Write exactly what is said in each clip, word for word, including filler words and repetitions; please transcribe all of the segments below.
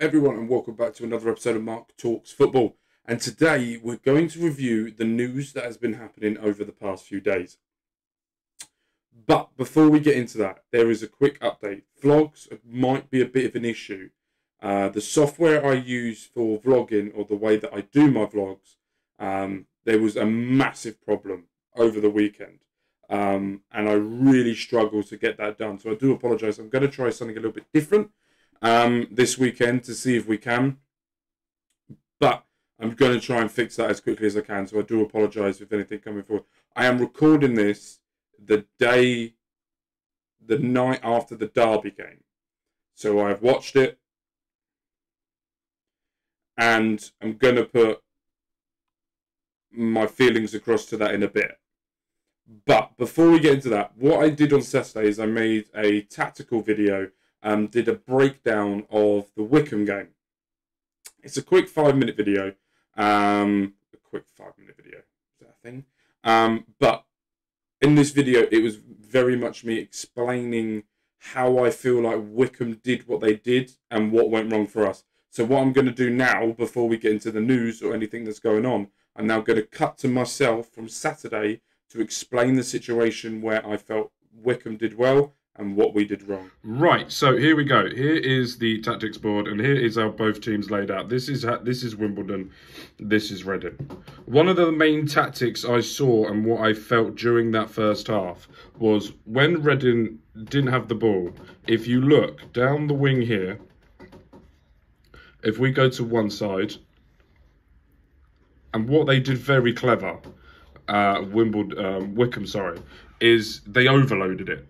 everyone, and welcome back to another episode of Mark Talks Football. And today we're going to review the news that has been happening over the past few days. But before we get into that, there is a quick update. Vlogs might be a bit of an issue. Uh, the software I use for vlogging, or the way that I do my vlogs, um, there was a massive problem over the weekend. Um, and I really struggled to get that done. So I do apologise. I'm going to try something a little bit different um, this weekend to see if we can. But I'm going to try and fix that as quickly as I can. So I do apologise if anything coming forward. I am recording this the day, the night after the Derby game. So I've watched it. And I'm going to put my feelings across to that in a bit. But before we get into that, what I did on Saturday is I made a tactical video and did a breakdown of the Wickham game. It's a quick five-minute video. Um, a quick five-minute video. Is that a thing? Um, but in this video, it was very much me explaining how I feel like Wickham did what they did and what went wrong for us. So what I'm going to do now, before we get into the news or anything that's going on, I'm now going to cut to myself from Saturday to explain the situation where I felt Wickham did well and what we did wrong. Right, so here we go. Here is the tactics board, and here is how both teams laid out. This is, this is Wimbledon, this is Reading. One of the main tactics I saw and what I felt during that first half was when Reading didn't have the ball, if you look down the wing here, if we go to one side, and what they did very clever, Uh, Wimbledon, um, Wickham, sorry, is they overloaded it.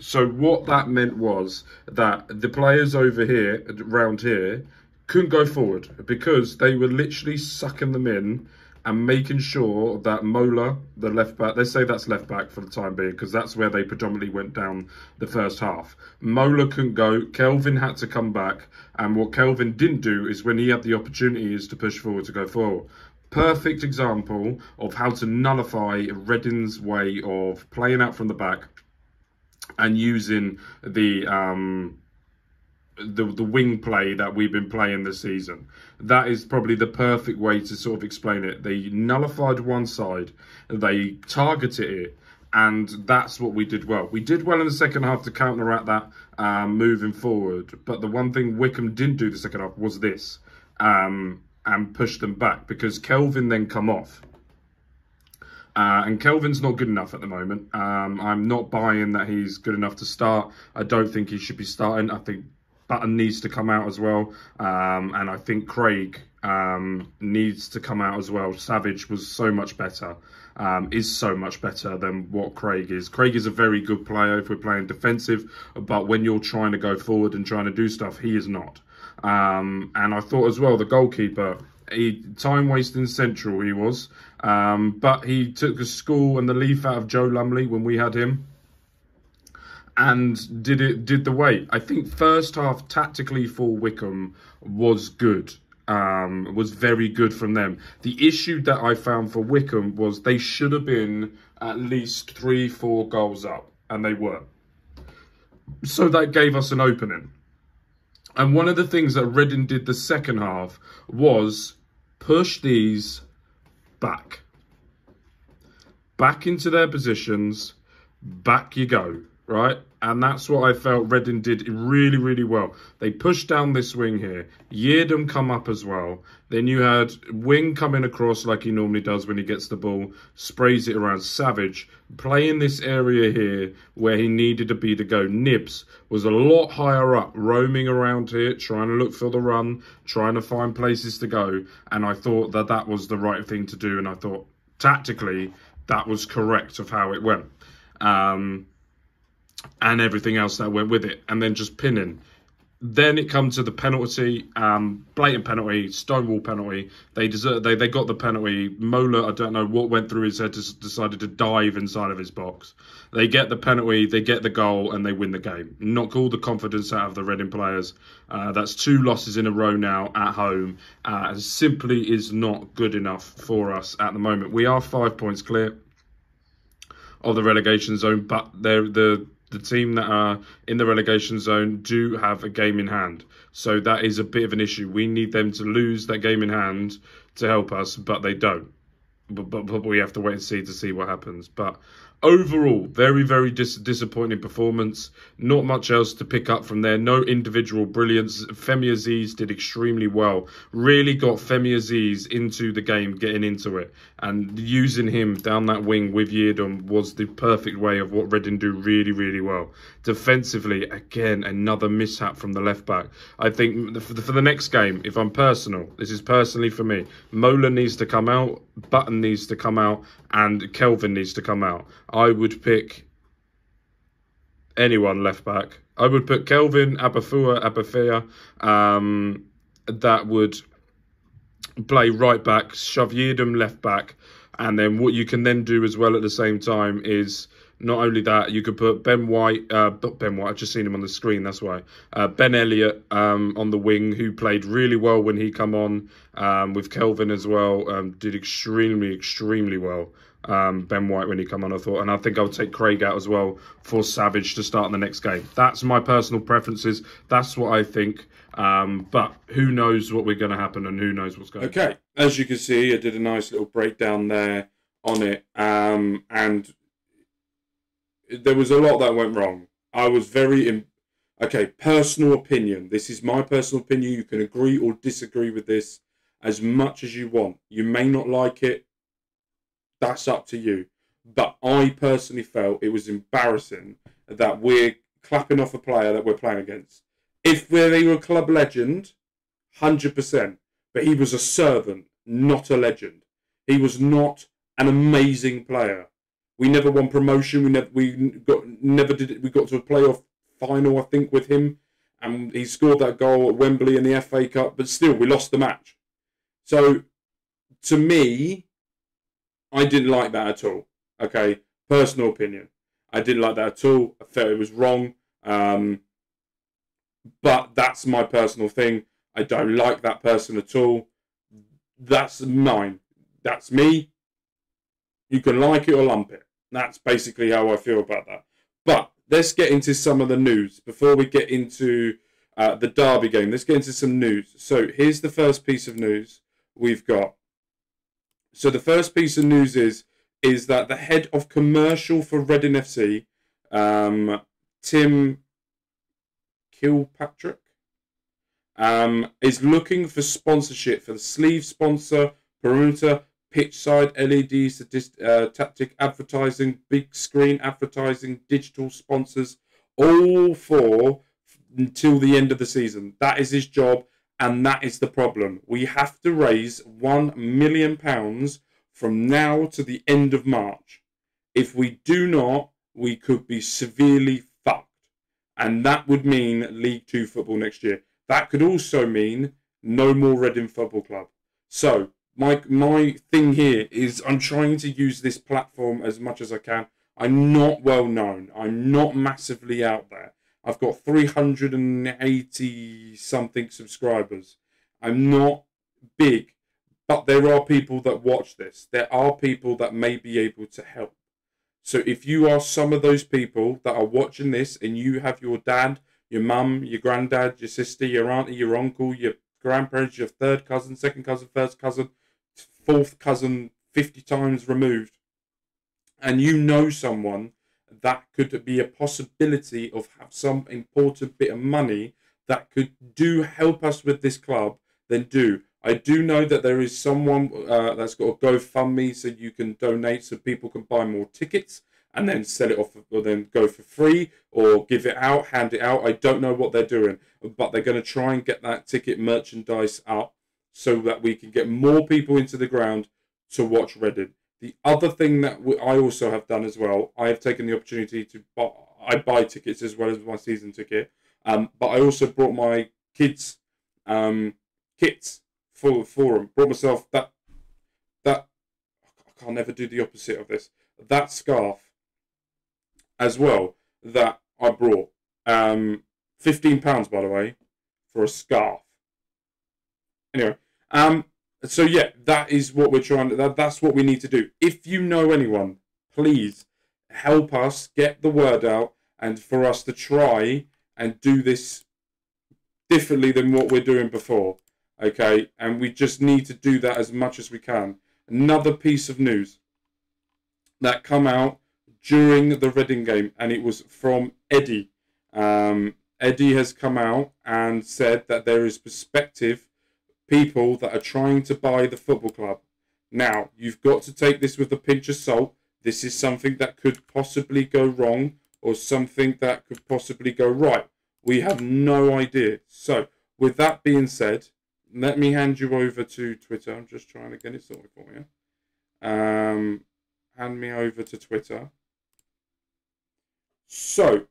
So what that meant was that the players over here, round here, couldn't go forward because they were literally sucking them in and making sure that Mola, the left back, they say that's left back for the time being because that's where they predominantly went down the first half. Mola couldn't go, Kelvin had to come back, and what Kelvin didn't do is when he had the opportunity is to push forward, to go forward. Perfect example of how to nullify Reading's way of playing out from the back and using the um, the, the wing play that we've been playing this season. That is probably the perfect way to sort of explain it. They nullified one side, they targeted it, and that's what we did well. We did well in the second half to counteract that um, moving forward, but the one thing Wickham didn't do the second half was this. Um, and push them back, because Kelvin then come off. Uh, and Kelvin's not good enough at the moment. Um, I'm not buying that he's good enough to start. I don't think he should be starting. I think Burton needs to come out as well. Um, and I think Craig um, needs to come out as well. Savage was so much better, um, is so much better than what Craig is. Craig is a very good player if we're playing defensive, but when you're trying to go forward and trying to do stuff, he is not. Um, and I thought as well, the goalkeeper, he time-wasting central he was, um, but he took the school and the leaf out of Joe Lumley when we had him and did it did the way. I think first half tactically for Wickham was good, um, was very good from them. The issue that I found for Wickham was they should have been at least three, four goals up, and they were. So that gave us an opening. And one of the things that Reading did the second half was push these back. Back into their positions, back you go, right? And that's what I felt Reading did really, really well. They pushed down this wing here. Yeardon come up as well. Then you had Wing coming across like he normally does when he gets the ball, sprays it around. Savage playing this area here where he needed to be to go. Nibs was a lot higher up, roaming around here, trying to look for the run, trying to find places to go. And I thought that that was the right thing to do. And I thought tactically that was correct of how it went. Um... and everything else that went with it, and then just pinning. Then it comes to the penalty, um, blatant penalty, stonewall penalty. They deserve, they, they got the penalty. Mola, I don't know what went through his head, just decided to dive inside of his box. They get the penalty, they get the goal, and they win the game. Knock all the confidence out of the Reading players. Uh, that's two losses in a row now at home. Uh, and simply is not good enough for us at the moment. We are five points clear of the relegation zone, but they're the... the team that are in the relegation zone do have a game in hand. So that is a bit of an issue. We need them to lose that game in hand to help us, but they don't. But, but, but we have to wait and see to see what happens. But overall, very, very dis disappointing performance. Not much else to pick up from there. No individual brilliance. Femi Aziz did extremely well. Really got Femi Aziz into the game, getting into it. And using him down that wing with Yeardon was the perfect way of what Reading do really, really well. Defensively, again, another mishap from the left-back. I think for the, for the next game, if I'm personal, this is personally for me, Mola needs to come out, Burton needs to come out, and Kelvin needs to come out. I would pick anyone left back. I would put Kelvin Abafia, Abafia, um, that would play right back, Shaviedem left back, and then what you can then do as well at the same time is not only that, you could put Ben White, uh, Ben White, I've just seen him on the screen, that's why. Uh, Ben Elliott um, on the wing, who played really well when he come on, um, with Kelvin as well, um, did extremely, extremely well. Um, Ben White when he come on, I thought, and I think I'll take Craig out as well for Savage to start in the next game. That's my personal preferences. That's what I think. Um, but who knows what we're going to happen and who knows what's going to happen. Okay, as you can see, I did a nice little breakdown there on it, um, and there was a lot that went wrong. I was very in okay. Personal opinion. This is my personal opinion. You can agree or disagree with this as much as you want. You may not like it. That's up to you. But I personally felt it was embarrassing that we're clapping off a player that we're playing against. If they were a club legend, one hundred percent. But he was a servant, not a legend. He was not an amazing player. We never won promotion. We never we got never did it. We got to a playoff final, I think, with him, and he scored that goal at Wembley in the F A Cup. But still, we lost the match. So, to me, I didn't like that at all. Okay, personal opinion. I didn't like that at all. I felt it was wrong. Um, but that's my personal thing. I don't like that person at all. That's mine. That's me. You can like it or lump it. That's basically how I feel about that. But let's get into some of the news before we get into uh, the Derby game. Let's get into some news. So here's the first piece of news we've got. So the first piece of news is is that the head of commercial for Reading F C, um, Tim Kilpatrick, um, is looking for sponsorship for the sleeve sponsor, Peruta, pitchside L E D, uh, tactic advertising, big screen advertising, digital sponsors, all for until the end of the season. That is his job. And that is the problem. We have to raise one million pounds from now to the end of March. If we do not, we could be severely fucked. And that would mean League Two football next year. That could also mean no more Reading Football Club. So my, my thing here is I'm trying to use this platform as much as I can. I'm not well known. I'm not massively out there. I've got three hundred eighty something subscribers. I'm not big, but there are people that watch this. There are people that may be able to help. So if you are some of those people that are watching this and you have your dad, your mum, your granddad, your sister, your auntie, your uncle, your grandparents, your third cousin, second cousin, first cousin, fourth cousin, fifty times removed, and you know someone that could be a possibility of have some important bit of money that could do help us with this club, then do. I do know that there is someone uh, that's got a GoFundMe so you can donate so people can buy more tickets and then sell it off or then go for free or give it out, hand it out. I don't know what they're doing, but they're going to try and get that ticket merchandise up so that we can get more people into the ground to watch Reading. The other thing that I also have done as well, I have taken the opportunity to buy, I buy tickets as well as my season ticket, um, but I also brought my kids um, kits for the forum. Brought myself that that I can't ever do the opposite of this. That scarf as well that I brought, um, fifteen pounds by the way for a scarf. Anyway, um. So yeah, that is what we're trying to, that, that's what we need to do. If you know anyone, please help us get the word out and for us to try and do this differently than what we're doing before. Okay, and we just need to do that as much as we can. Another piece of news that come out during the Reading game, and it was from Eddie. Um, Eddie has come out and said that there is prospective people that are trying to buy the football club. Now, you've got to take this with a pinch of salt. This is something that could possibly go wrong or something that could possibly go right. We have no idea. So, with that being said, let me hand you over to Twitter. I'm just trying to get it sorted for you. Um, hand me over to Twitter. So,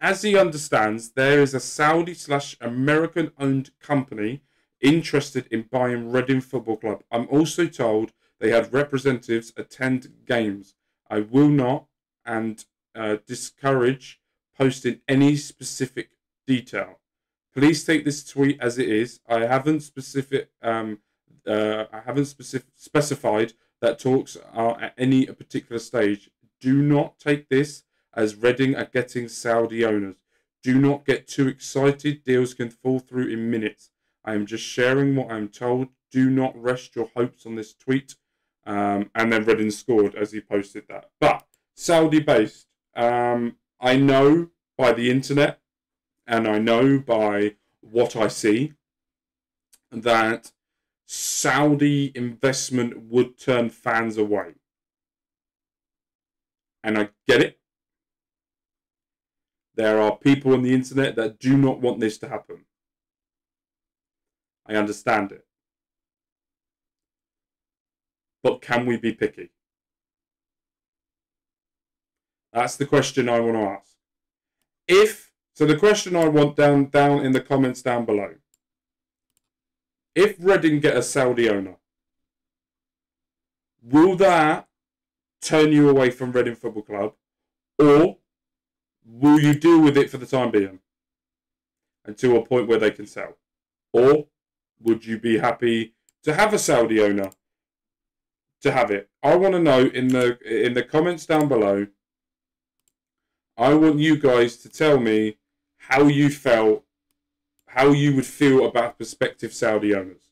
as he understands, there is a Saudi slash American owned company interested in buying Reading Football Club. I'm also told they had representatives attend games. I will not and uh, discourage posting any specific detail. Please take this tweet as it is. I haven't specific. Um, uh, I haven't specific specified that talks are at any particular stage. Do not take this as Reading are getting Saudi owners. Do not get too excited. Deals can fall through in minutes. I am just sharing what I'm told. Do not rest your hopes on this tweet. Um, and then Reading scored as he posted that. But Saudi-based, um, I know by the internet, and I know by what I see, that Saudi investment would turn fans away. And I get it. There are people on the internet that do not want this to happen. I understand it. But can we be picky? That's the question I want to ask. If, so the question I want down, down in the comments down below. If Reading get a Saudi owner, will that turn you away from Reading Football Club? Or will you deal with it for the time being? Until a point where they can sell? Or would you be happy to have a Saudi owner to have it? I want to know in the in the comments down below. I want you guys to tell me how you felt, how you would feel about prospective Saudi owners.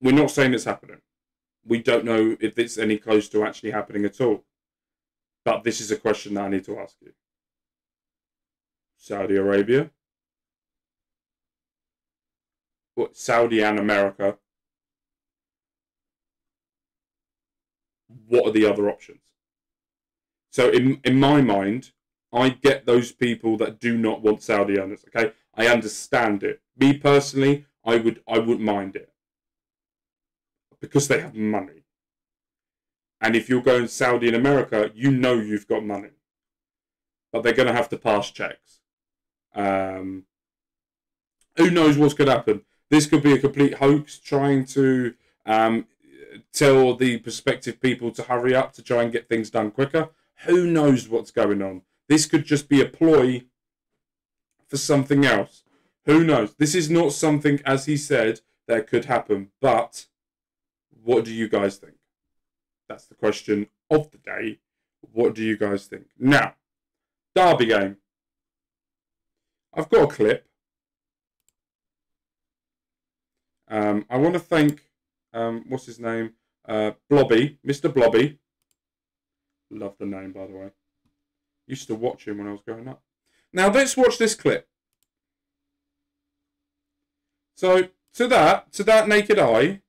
We're not saying it's happening. We don't know if it's any close to actually happening at all. But this is a question that I need to ask you. Saudi Arabia? What, Saudi and America? What are the other options? So in, in my mind, I get those people that do not want Saudi owners, okay? I understand it. Me personally, I, would, I wouldn't mind it. Because they have money. And if you're going Saudi in America, you know you've got money. But they're going to have to pass checks. Um, who knows what's going to happen? This could be a complete hoax trying to um, tell the prospective people to hurry up to try and get things done quicker. Who knows what's going on? This could just be a ploy for something else. Who knows? This is not something, as he said, that could happen. But what do you guys think? That's the question of the day. What do you guys think? Now, Derby game. I've got a clip. Um, I want to thank... Um, what's his name? Uh, Blobby, Mister Blobby. Love the name, by the way. Used to watch him when I was growing up. Now, let's watch this clip. So, to that, to that naked eye,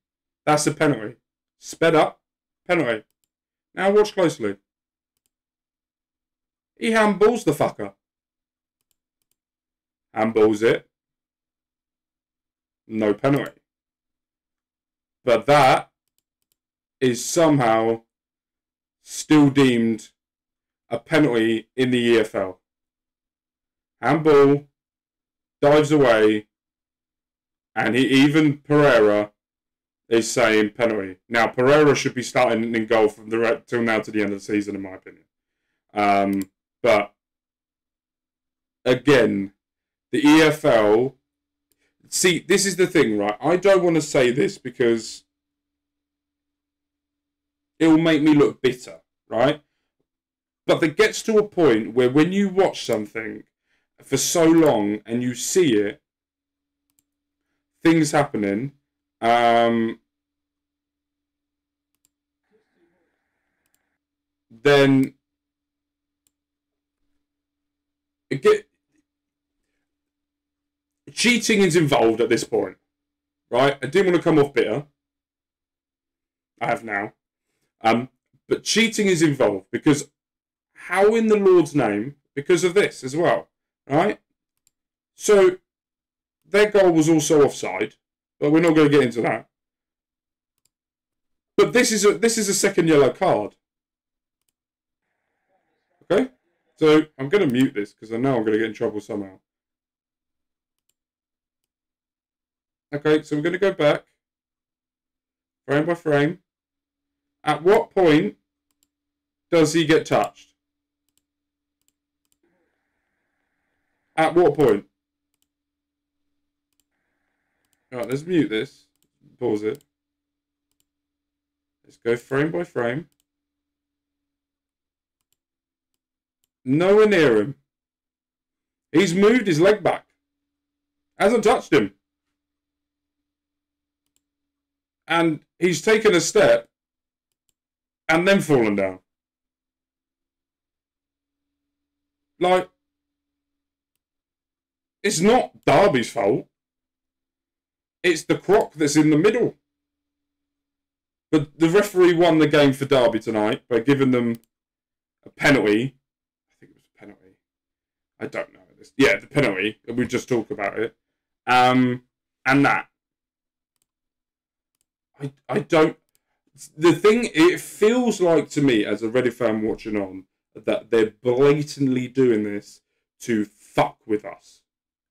that's a penalty. Sped up, penalty. Now, watch closely. He handballs the fucker. Handballs it. No penalty. But that is somehow still deemed a penalty in the E F L. Handball, dives away, and he, even Pereira is saying penalty. Now, Pereira should be starting in goal from the till now to the end of the season, in my opinion. Um, but, again, the E F L... See, this is the thing, right? I don't want to say this because it will make me look bitter, right? But that gets to a point where when you watch something for so long and you see it, things happening. Um, then it get, cheating is involved at this point, right? I didn't want to come off bitter. I have now. Um, but cheating is involved because how in the Lord's name, because of this as well, right? So their goal was also offside, but we're not going to get into that. But this is a, this is a second yellow card. Okay? So I'm going to mute this because I know I'm going to get in trouble somehow. Okay, so we're going to go back. Frame by frame. At what point does he get touched? At what point? All right, let's mute this. Pause it. Let's go frame by frame. Nowhere near him. He's moved his leg back. Hasn't touched him. And he's taken a step and then fallen down. Like, it's not Derby's fault. It's the crock that's in the middle. But the referee won the game for Derby tonight by giving them a penalty. I think it was a penalty. I don't know. Yeah, the penalty. We just talk about it. Um, and that. I, I don't... The thing, it feels like to me, as a Reading fan watching on, that they're blatantly doing this to fuck with us.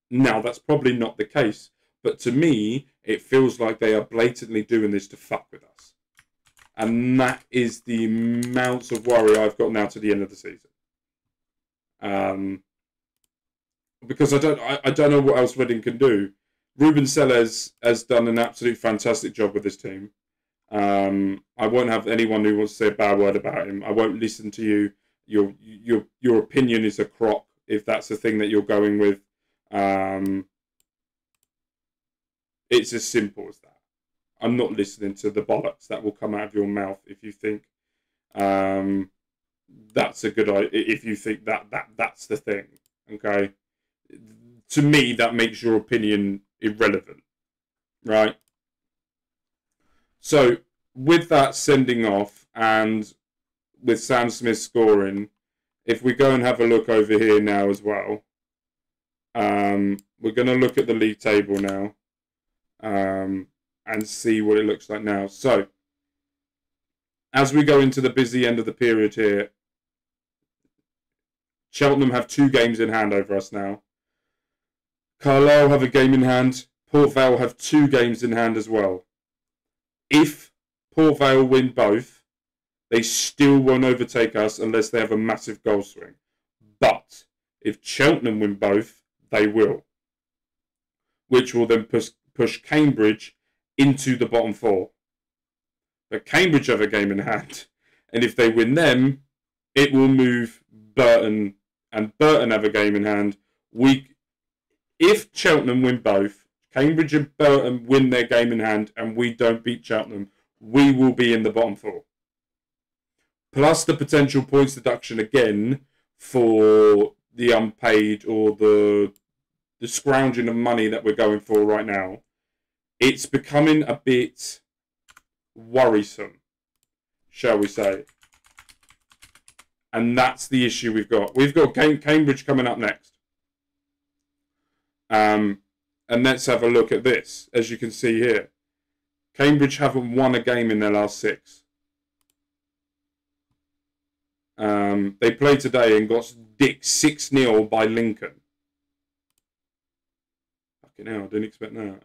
Now, that's probably not the case. But to me, it feels like they are blatantly doing this to fuck with us. And that is the amount of worry I've got now to the end of the season. Um, because I don't, I, I don't know what else Reading can do. Ruben Selles has done an absolute fantastic job with this team. Um, I won't have anyone who wants to say a bad word about him. I won't listen to you. Your, your, your opinion is a crock, if that's the thing that you're going with. Um, it's as simple as that. I'm not listening to the bollocks that will come out of your mouth if you think um, that's a good idea, if you think that, that that's the thing, okay? To me, that makes your opinion irrelevant, right? So, with that sending off and with Sam Smith scoring, if we go and have a look over here now as well, um, we're going to look at the league table now um, and see what it looks like now. So, as we go into the busy end of the period here, Cheltenham have two games in hand over us now. Carlisle have a game in hand. Port Vale have two games in hand as well. If Port Vale win both, they still won't overtake us unless they have a massive goal swing. But if Cheltenham win both, they will. Which will then push, push Cambridge into the bottom four. But Cambridge have a game in hand. And if they win them, it will move Burton. And Burton have a game in hand. We... If Cheltenham win both, Cambridge and Burton win their game in hand, and we don't beat Cheltenham, we will be in the bottom four. Plus the potential points deduction again for the unpaid or the the scrounging of money that we're going for right now. It's becoming a bit worrisome, shall we say. And that's the issue we've got. We've got Cambridge coming up next. Um, and let's have a look at this. As you can see here, Cambridge haven't won a game in their last six. Um, they played today and got dick six nil by Lincoln. Fucking hell, I didn't expect that.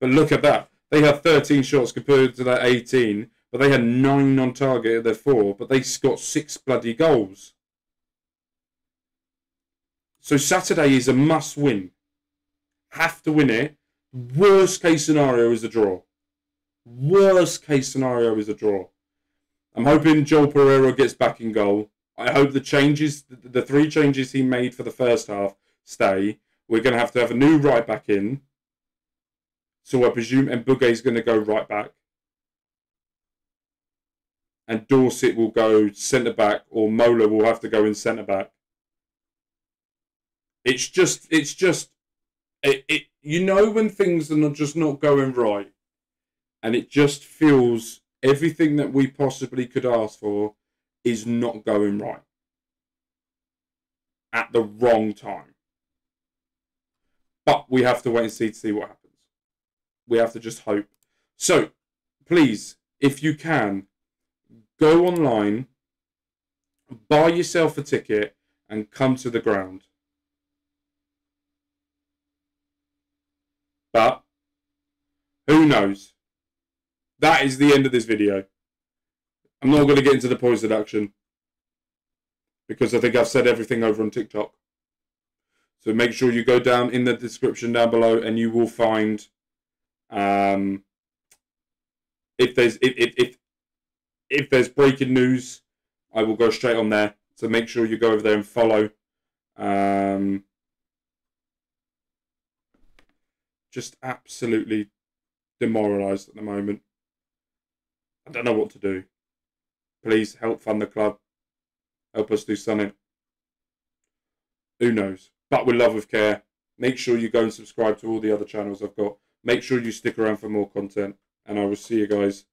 But look at that. They had thirteen shots compared to their eighteen, but they had nine on target at their four, but they got six bloody goals. So Saturday is a must-win. Have to win it. Worst case scenario is a draw. Worst case scenario is a draw. I'm hoping Joel Pereira gets back in goal. I hope the changes, the three changes he made for the first half stay. We're going to have to have a new right back in. So I presume Mbougueh is going to go right back. And Dorset will go centre back, or Mola will have to go in centre back. It's just, it's just, it, it. You know when things are not just not going right, and it just feels everything that we possibly could ask for is not going right at the wrong time. But we have to wait and see to see what happens. We have to just hope. So, please, if you can, go online, buy yourself a ticket, and come to the ground. But who knows? That is the end of this video. I'm not going to get into the points deduction because I think I've said everything over on TikTok. So make sure you go down in the description down below, and you will find um, if there's if if if, if there's breaking news, I will go straight on there. So make sure you go over there and follow. Um, just absolutely demoralised at the moment. I don't know what to do. Please help fund the club. Help us do something. Who knows? But with love and care. Make sure you go and subscribe to all the other channels I've got. Make sure you stick around for more content. And I will see you guys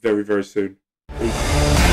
very, very soon. Peace.